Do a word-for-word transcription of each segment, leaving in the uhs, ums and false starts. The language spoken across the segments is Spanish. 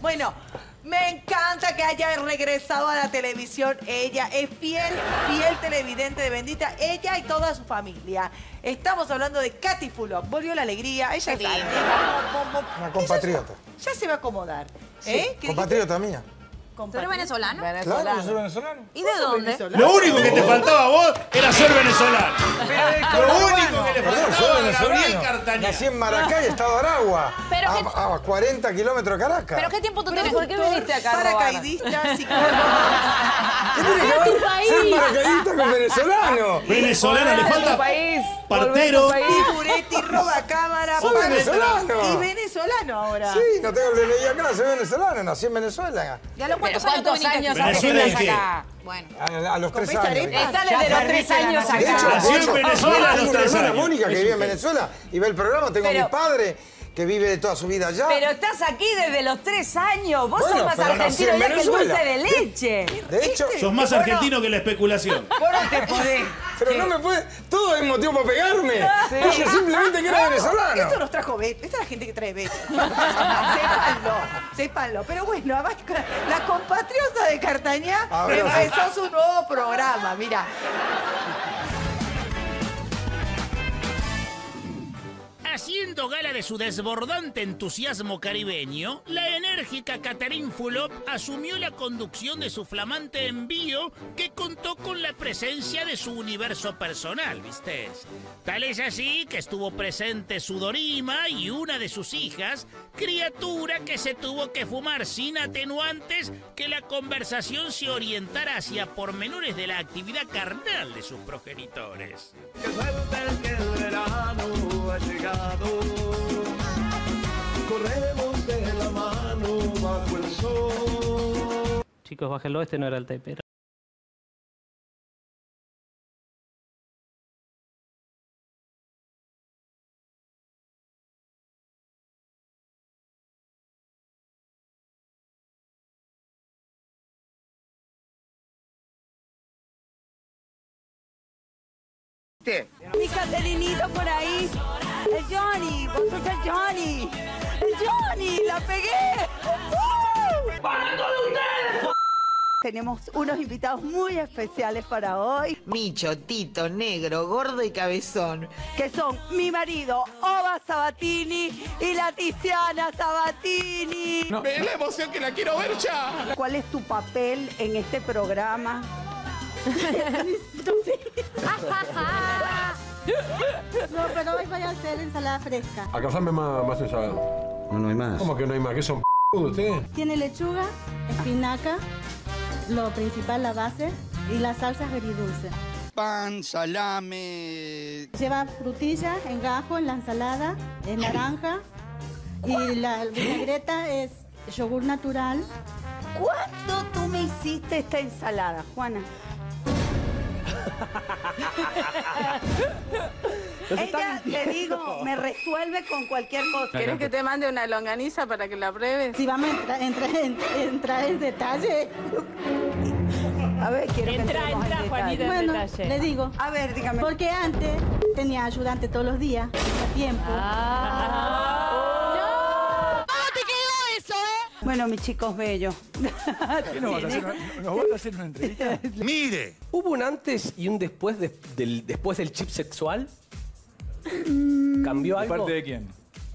Bueno, me encanta que haya regresado a la televisión. Ella es fiel, fiel televidente de Bendita. Ella y toda su familia. Estamos hablando de Cathy Fulop. Volvió la alegría. Ella es una compatriota. Ya se va a acomodar. ¿Eh? Sí, compatriota mía. ¿Tú eres venezolano? Venezolano. Claro, yo soy venezolano. ¿Y de dónde? Venezolano. Lo único que te faltaba a vos era ser venezolano. Pero lo único que le faltaba a Gabriel Cartagena. Nací en Maracay, Estado de Aragua. Pero a, a cuarenta kilómetros de Caracas. ¿Pero qué tiempo tú tienes? ¿Por qué viniste acá? Paracaidista, psicólogo. ¿Qué tiene que ver ser paracaidista con venezolano? Venezolano, le falta partero. Figuretti, roba cámara. Soy venezolano. Y venezolano ahora. Sí, no tengo que leer acá, soy venezolano. Nací en Venezuela. ¿Cuántos años, años Venezuela acá? Acá. Bueno. A, a los tres años. Está desde los tres años acá. De hecho, nació en Venezuela. Tengo una hermana, Mónica, que vive en Venezuela y ve el programa. Tengo pero, a mis padres que vive toda su vida allá. Pero estás aquí desde los tres años. Vos bueno, sos más argentino ya que el dulce de leche. De, de hecho, este, sos más argentino no, que la especulación. Vos no te podés. Pero sí, no me puede. Todo es motivo para pegarme. Sí. Dije simplemente que era no, venezolano. Esto nos trajo Beto. Esta es la gente que trae Beto. Sépanlo, sépanlo. Pero bueno, además, la compatriota de Cartagena empezó su nuevo programa. Mirá. Haciendo gala de su desbordante entusiasmo caribeño, la enérgica Catherine Fulop asumió la conducción de su flamante envío que contó con la presencia de su universo personal, ¿viste? Tal es así que estuvo presente su Dorima y una de sus hijas, criatura que se tuvo que fumar sin atenuantes que la conversación se orientara hacia pormenores de la actividad carnal de sus progenitores. Que suelten que el verano ha llegado, corremos de la mano bajo el sol. Chicos, bájenlo, este no era el tape. Mi Caterinito por ahí. El Johnny, vos sos el Johnny. El Johnny, la pegué. ¡Uh! ¡Para con ustedes! Tenemos unos invitados muy especiales para hoy. Micho, Tito, Negro, Gordo y Cabezón. Que son mi marido, Ova Sabatini y la Tiziana Sabatini. No. Me da la emoción que la quiero ver ya. ¿Cuál es tu papel en este programa? No, pero no vais a hacer ensalada fresca. Acá sale más, más ensalada. No, no hay más. ¿Cómo que no hay más? ¿Qué son p******? ¿Ustedes? Tiene lechuga, espinaca, lo principal, la base, y la salsa agridulce. Pan, salame... Lleva frutilla, en gajo, en la ensalada, en naranja, y la vinagreta es yogur natural. ¿Cuándo tú me hiciste esta ensalada, Juana? Ella, te digo, me resuelve con cualquier cosa. ¿Quieres que te mande una longaniza para que la pruebes? Sí, vamos a entrar, entrar, entrar en detalle. A ver, quiero que entra, entra, Juanita, en bueno, detalle. Le digo. A ver, dígame. Porque antes tenía ayudante todos los días, a tiempo. Ah. Bueno, mis chicos bellos. ¿Nos van a hacer una, ¿nos van a hacer una entrevista? ¡Mire! ¿Hubo un antes y un después de, del, después del chip sexual? ¿Cambió algo? ¿De parte de quién?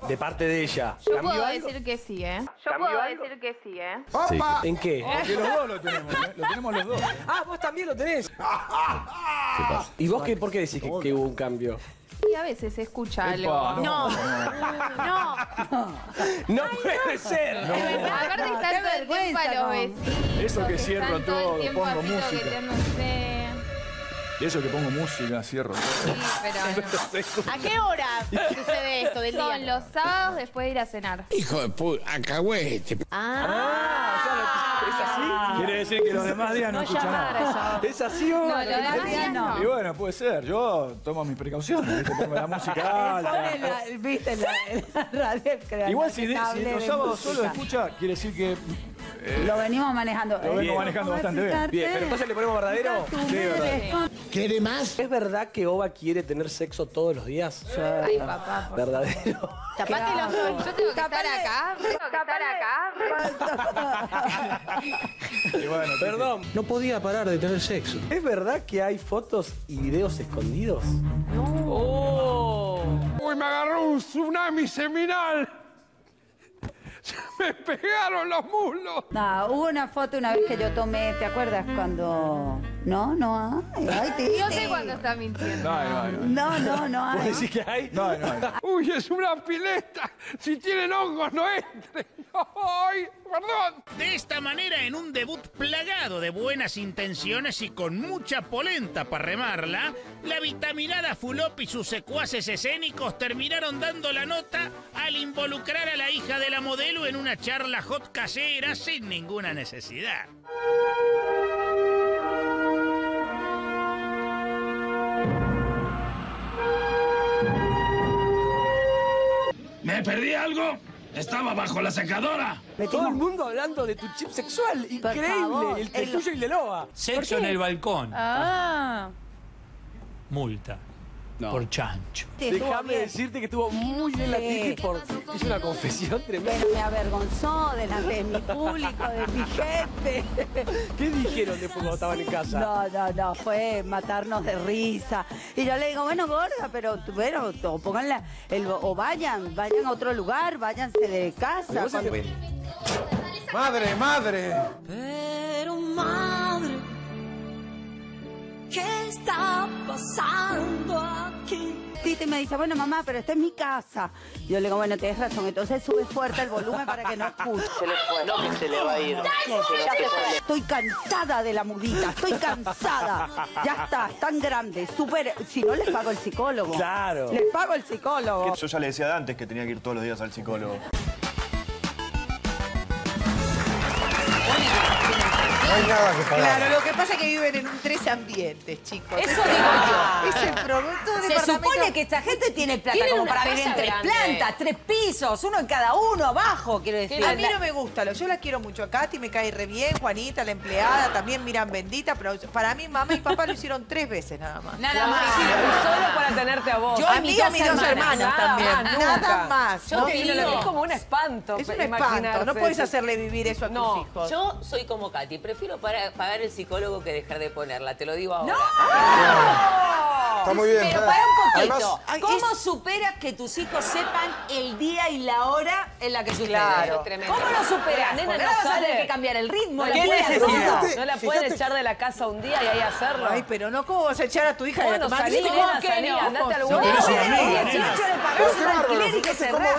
De parte de ella. Yo puedo algo? decir que sí, ¿eh? Yo puedo algo? decir que sí, ¿eh? Sí. ¿En qué? Porque los dos lo tenemos, ¿eh? Lo tenemos los dos. ¿Eh? Ah, vos también lo tenés. ¿Qué pasa? ¿Y vos qué, por qué decís que, que hubo un cambio? Y a veces se escucha algo. Epa, no. No. No. No. No puede ser. No. Aparte no, están todo el tiempo a los vecinos. Eso que, que cierro todo, todo pongo música. Eso que pongo música, cierro todo. Sí, pero no. ¿A qué hora sucede esto del día? Son los sábados después de ir a cenar. Hijo de puta, acagüete. Ah. ah o sea, ¿es así? Quiere decir que los demás días no, no escuchan nada. ¿Es así o no? Los demás días no. Y bueno, puede ser. Yo tomo mis precauciones. Pongo la música alta. Viste, la radio. Igual si los sábados solo escucha, quiere decir que Eh, lo venimos manejando. Lo venimos manejando bastante bien. Bien, pero entonces le ponemos verdadero. Sí, verdadero. ¿Quiere más? ¿Es verdad que Ova quiere tener sexo todos los días? O sea, ay, papá. Verdadero. Tapate los ojos. Yo tengo que estar acá. Tengo que estar acá. Y bueno, perdón. No podía parar de tener sexo. ¿Es verdad que hay fotos y videos escondidos? No. Oh. Uy, me agarró un tsunami seminal. ¡Me pegaron los muslos! No, hubo una foto una vez que yo tomé, ¿te acuerdas cuando...? No, no hay. Ay, te, yo sé cuando está mintiendo. No, no, no, no, no, no hay. ¿Vos decís que hay? No, no hay. ¡Uy, es una pileta! Si tienen hongos, no entren. ¡Ay, perdón! De esta manera, en un debut plagado de buenas intenciones y con mucha polenta para remarla, la vitaminada Fulop y sus secuaces escénicos terminaron dando la nota al involucrar a la hija de la modelo en una charla hot casera sin ninguna necesidad. ¿Me perdí algo? Estaba bajo la secadora. Todo el mundo hablando de tu chip sexual. Increíble, el, el tuyo y de Loba. Sexo en el balcón. Ah. Multa. No. Por chancho. Déjame decirte que estuvo muy bien la Titi por... Hizo una confesión tremenda. Pero me avergonzó delante de mi público, de mi gente. ¿Qué dijeron después cuando estaban en casa? No, no, no, fue matarnos de risa. Y yo le digo, bueno, gorda, pero, pero o pónganla, el, o vayan, vayan a otro lugar, váyanse de casa. Cuando... Madre, madre. Pero madre, ¿qué está pasando aquí? Titi me dice, bueno, mamá, pero esta es mi casa. Yo le digo, bueno, tienes razón, entonces sube fuerte el volumen para que no escuche. Se le fue, no, que se le va a ir. Estoy cansada de la mudita, estoy cansada. Ya está, es tan grande, súper... Si no, les pago el psicólogo. Claro. Les pago el psicólogo. Yo ya le decía antes que tenía que ir todos los días al psicólogo. No hay nada que pagar. Claro, lo que pasa es que viven en un tres ambientes, chicos. Eso digo yo. Es el producto de... Se supone que esta gente tiene plata como para vivir en tres plantas, tres pisos, uno en cada uno, abajo, quiero decir. A mí no me gusta, yo la quiero mucho a Katy, me cae re bien, Juanita, la empleada, también miran Bendita, pero para mí mamá y papá lo hicieron tres veces nada más. Nada más. Solo para tenerte a vos. Yo a mí y a mis dos hermanos también. Nada más. Yo te digo, es como un espanto. Es un espanto, no podés hacerle vivir eso a tus hijos. Yo soy como Katy, prefiero para pagar el psicólogo que dejar de ponerla, te lo digo ahora. ¡No! ¡Ah! Está muy bien. Pero para un poquito, además, ¿cómo es... superas que tus hijos sepan el día y la hora en la que sucede? Claro. Tremendo. ¿Cómo lo superas? Nena, no vas a tener que cambiar el ritmo. No, ¿qué necesidad? Fíjate, no la pueden fíjate. echar de la casa un día y ahí hacerlo. Ay, pero no, ¿cómo vas a echar a tu hija de la casa? Salí, nena, salí, andate al huevo. No, no, no.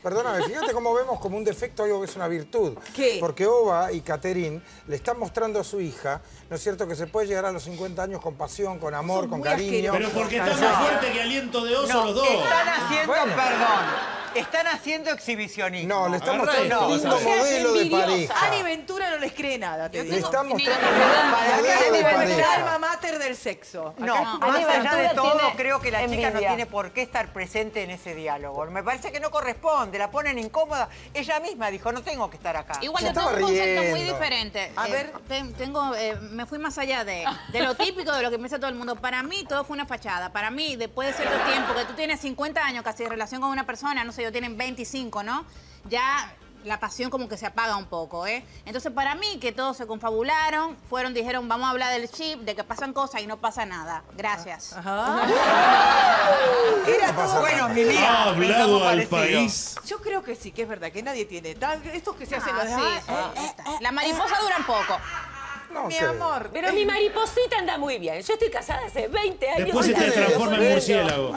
Perdóname, fíjate cómo vemos como un defecto algo que es una virtud. ¿Qué? Porque Ova y Catherine le están mostrando a su hija, ¿no es cierto?, que se puede llegar a los cincuenta años con pasión, con amor, con cariño. Pero porque están más fuerte que aliento de oso los dos. Están haciendo, bueno, perdón, están haciendo exhibicionismo. No, le están mostrando un lindo modelo de pareja. Ani Ventura no les cree nada, te digo. Le están mostrando un modelo de pareja. El alma mater del sexo. No, más allá de todo, creo que la chica no tiene por qué estar presente en ese diálogo. Me parece que no corresponde, la ponen incómoda. Ella misma dijo, no tengo que estar acá. Igual yo tengo un concepto muy diferente. A ver. Tengo, eh, me fui más allá de, de lo típico, de lo que piensa todo el mundo. Para mí todo fue una fachada. Para mí, después de cierto tiempo, que tú tienes cincuenta años casi de relación con una persona, no sé, yo tienen veinticinco, ¿no? Ya la pasión como que se apaga un poco, ¿eh? Entonces, para mí, que todos se confabularon, fueron, dijeron, vamos a hablar del chip, de que pasan cosas y no pasa nada. Gracias. Ajá. Era todo bueno, mi vida. Hablado al país. Yo creo que sí, que es verdad, que nadie tiene tal... Estos que se hacen así. La mariposa dura un poco. No, mi amor. Pero mi mariposita anda muy bien. Yo estoy casada hace veinte años. Después se te transforma en murciélago.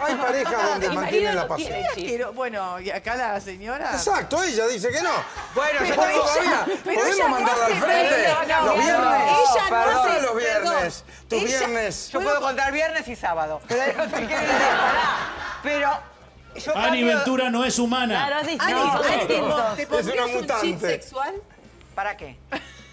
Hay parejas donde mantienen la pasión. No, bueno, y acá la señora... Exacto, ella dice que no. Bueno, pero yo todavía... ¿Podemos mandarla no al frente? No, no, los viernes. Ella no perdón, hace... los viernes. Perdón. Tus ella... viernes. Yo puedo contar viernes y sábado. Pero no te quiero decir, pero... Ani Ventura no es humana. Claro, es distinto. ¿Te pondrías un chip sexual? ¿Para qué?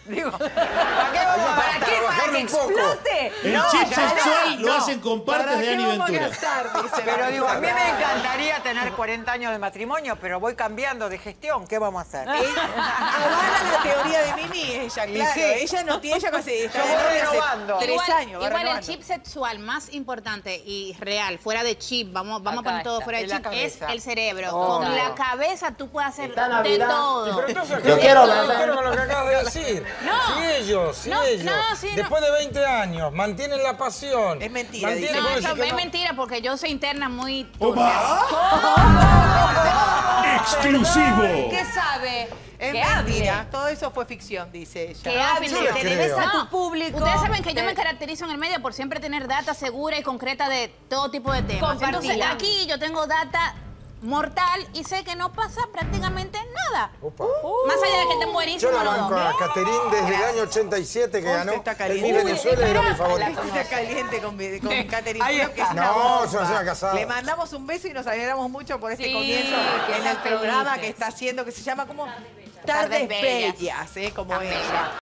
Digo, ¿para qué? Para, ¿para qué? Para que explote. El no, chip sexual no. Lo hacen con partes de Ani Ventura. Gastar, dice, pero digo, a mí me encantaría tener cuarenta años de matrimonio, pero voy cambiando de gestión. ¿Qué vamos a hacer? Avala la teoría de Mimi, ella, claro. Sí. Ella no tiene, ella consigue. Yo voy renovando. Tres igual, años. Igual renovando. El chip sexual más importante y real, fuera de chip, vamos, vamos a poner todo fuera de chip, es el cerebro. Oh, con claro. La cabeza tú puedes hacer de todo. Pero entonces, yo quiero hablar con lo que acabas de decir. No. Si ellos, si no, ellos, no, si después no. de veinte años, mantienen la pasión. Es mentira. Mantienen, no, eso, es no. mentira porque yo soy interna muy... ¡Opa! ¡Oh! ¡Exclusivo! ¿Qué sabe? Es mentira. Hable. Todo eso fue ficción, dice ella. Que hable, no, te debes a tu público. Ustedes saben que yo me caracterizo en el medio por siempre tener data segura y concreta de todo tipo de temas. Entonces, aquí yo tengo data... mortal y sé que no pasa prácticamente nada. Opa. Uh, Más allá de que estén buenísimos. Yo la banco a Catherine desde gracias. El año ochenta y siete que ganó. Está caliente. En Venezuela era mi favorita. Está caliente con, con Catherine. Ahí está. Que no, se nos ha casado. Le mandamos un beso y nos alegramos mucho por este sí, comienzo que en el programa que está haciendo, que se llama como Tardes Bellas, Tardes Bellas, ¿eh? Como ella.